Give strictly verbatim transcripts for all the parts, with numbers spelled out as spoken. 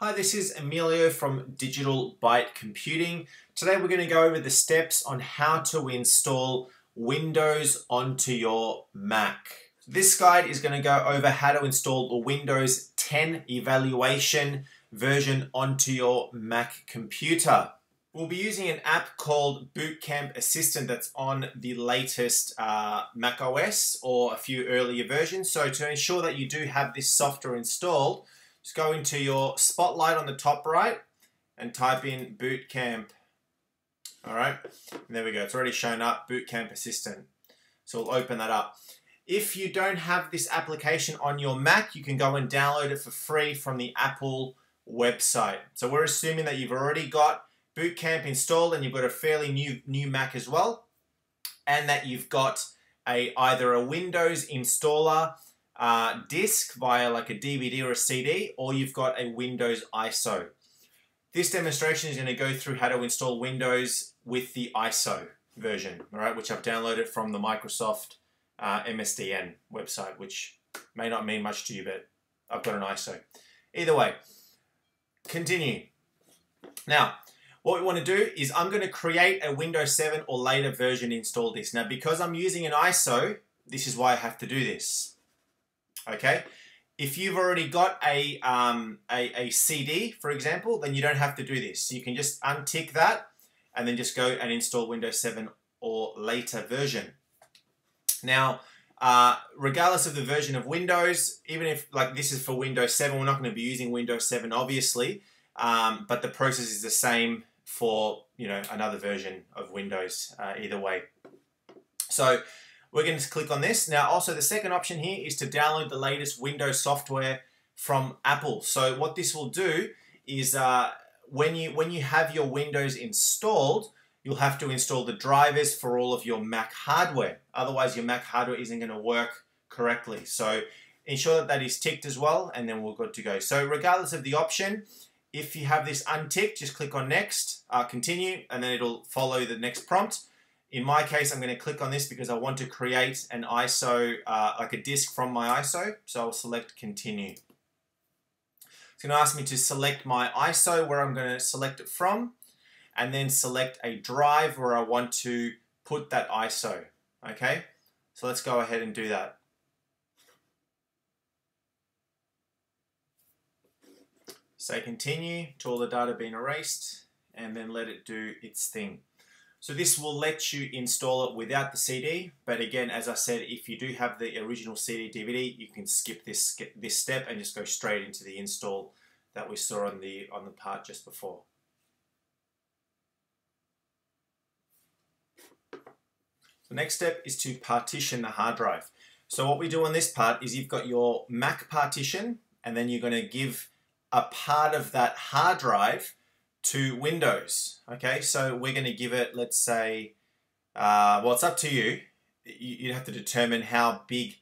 Hi, this is Emilio from Digital Byte Computing. Today we're going to go over the steps on how to install Windows onto your Mac. This guide is going to go over how to install the Windows ten evaluation version onto your Mac computer. We'll be using an app called Boot Camp Assistant that's on the latest uh, Mac O S or a few earlier versions. So to ensure that you do have this software installed, just go into your spotlight on the top right and type in Boot Camp. All right, and there we go. It's already shown up, Boot Camp Assistant. So we'll open that up. If you don't have this application on your Mac, you can go and download it for free from the Apple website. So we're assuming that you've already got Boot Camp installed and you've got a fairly new, new Mac as well, and that you've got a either a Windows installer Uh, disk via like a D V D or a C D, or you've got a Windows I S O. This demonstration is going to go through how to install Windows with the I S O version, all right, which I've downloaded from the Microsoft uh, M S D N website, which may not mean much to you, but I've got an I S O. Either way, continue. Now, what we want to do is I'm going to create a Windows seven or later version to install this. Now, because I'm using an I S O, this is why I have to do this. Okay, if you've already got a, um, a, a C D, for example, then you don't have to do this. So you can just untick that and then just go and install Windows seven or later version. Now, uh, regardless of the version of Windows, even if like this is for Windows seven, we're not going to be using Windows seven, obviously, um, but the process is the same for, you know, another version of Windows uh, either way. So we're going to click on this. Now, also the second option here is to download the latest Windows software from Apple. So what this will do is uh, when you when you have your Windows installed, you'll have to install the drivers for all of your Mac hardware. Otherwise, your Mac hardware isn't going to work correctly. So ensure that that is ticked as well, and then we're good to go. So regardless of the option, if you have this unticked, just click on Next, uh, Continue, and then it'll follow the next prompt. In my case, I'm going to click on this because I want to create an I S O, uh, like a disk from my I S O. So I'll select Continue. It's going to ask me to select my I S O, where I'm going to select it from, and then select a drive where I want to put that I S O. Okay, so let's go ahead and do that. Say Continue to all the data being erased, and then let it do its thing. So this will let you install it without the C D, but again, as I said, if you do have the original C D D V D, you can skip this this step and just go straight into the install that we saw on the on the part just before. The next step is to partition the hard drive. So what we do on this part is you've got your Mac partition, and then you're going to give a part of that hard drive to Windows. Okay, so we're going to give it, let's say, uh, well, it's up to you. You, you have to determine how big,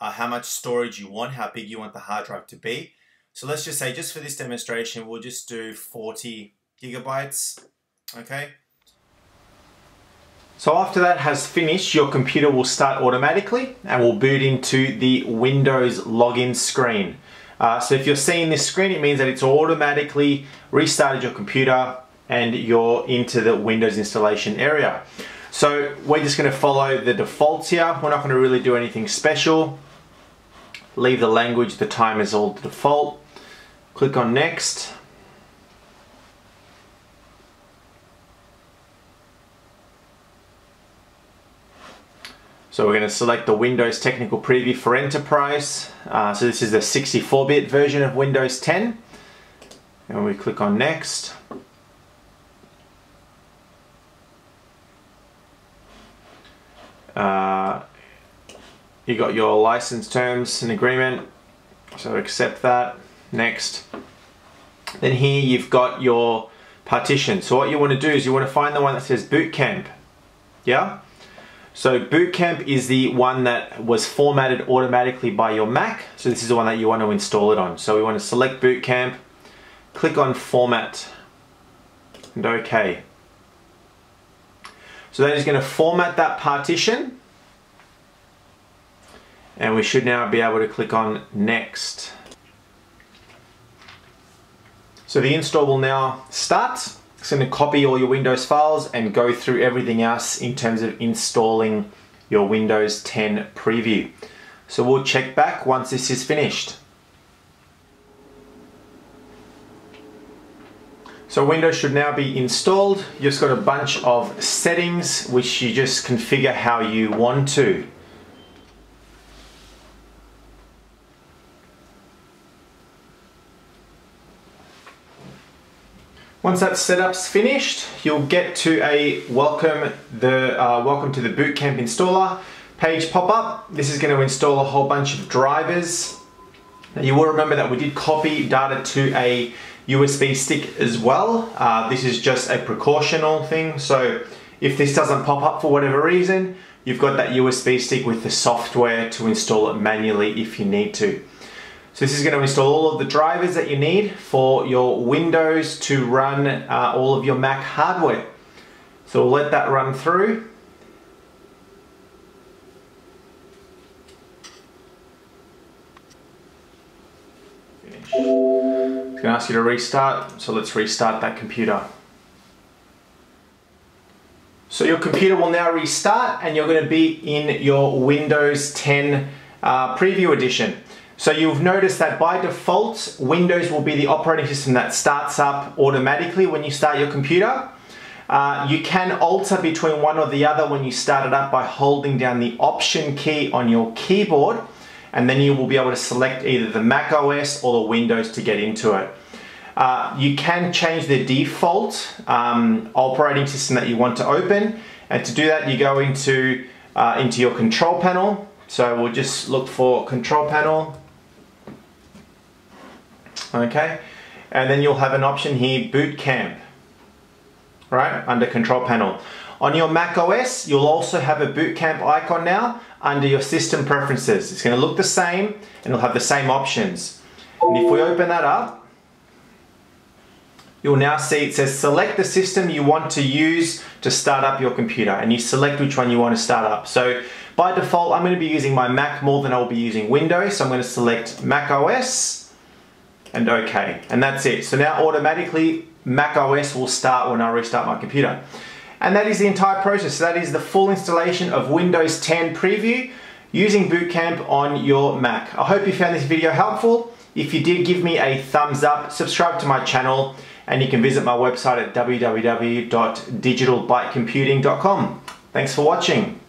uh, how much storage you want, how big you want the hard drive to be. So let's just say, just for this demonstration, we'll just do forty gigabytes. Okay, so after that has finished, your computer will start automatically and will boot into the Windows login screen. Uh, so if you're seeing this screen, it means that it's automatically restarted your computer and you're into the Windows installation area. So we're just going to follow the defaults here. We're not going to really do anything special. Leave the language, the time is all the default. Click on Next. So we're going to select the Windows Technical Preview for Enterprise. Uh, so this is the sixty-four bit version of Windows ten. And we click on Next. Uh, you got your license terms and agreement. So accept that. Next. Then here you've got your partition. So what you want to do is you want to find the one that says Boot Camp. Yeah? So Boot Camp is the one that was formatted automatically by your Mac. So this is the one that you want to install it on. So we want to select Boot Camp, click on Format, and OK. So that is going to format that partition. And we should now be able to click on Next. So the install will now start. It's going to copy all your Windows files and go through everything else in terms of installing your Windows ten preview. So we'll check back once this is finished. So Windows should now be installed. You've just got a bunch of settings which you just configure how you want to. Once that setup's finished, you'll get to a welcome, the, uh, welcome to the Boot Camp installer page pop-up. This is going to install a whole bunch of drivers. Now you will remember that we did copy data to a U S B stick as well. Uh, this is just a precautional thing. So if this doesn't pop up for whatever reason, you've got that U S B stick with the software to install it manually if you need to. So this is going to install all of the drivers that you need for your Windows to run uh, all of your Mac hardware. So we'll let that run through. Finish. It's going to ask you to restart, so let's restart that computer. So your computer will now restart and you're going to be in your Windows ten uh, preview edition. So you've noticed that by default, Windows will be the operating system that starts up automatically when you start your computer. Uh, you can alter between one or the other when you start it up by holding down the Option key on your keyboard, and then you will be able to select either the Mac O S or the Windows to get into it. Uh, you can change the default um, operating system that you want to open, and to do that you go into, uh, into your control panel. So we'll just look for control panel. Okay, and then you'll have an option here, Boot Camp, right, under Control Panel. On your Mac O S, you'll also have a Boot Camp icon now under your System Preferences. It's going to look the same, and it'll have the same options. And if we open that up, you'll now see it says select the system you want to use to start up your computer, and you select which one you want to start up. So by default, I'm going to be using my Mac more than I'll be using Windows, so I'm going to select Mac O S. And okay, and that's it. So now automatically Mac O S will start when I restart my computer. And that is the entire process. So that is the full installation of Windows ten preview using Boot Camp on your Mac. I hope you found this video helpful. If you did, give me a thumbs up, subscribe to my channel, and you can visit my website at w w w dot digital byte computing dot com. Thanks for watching.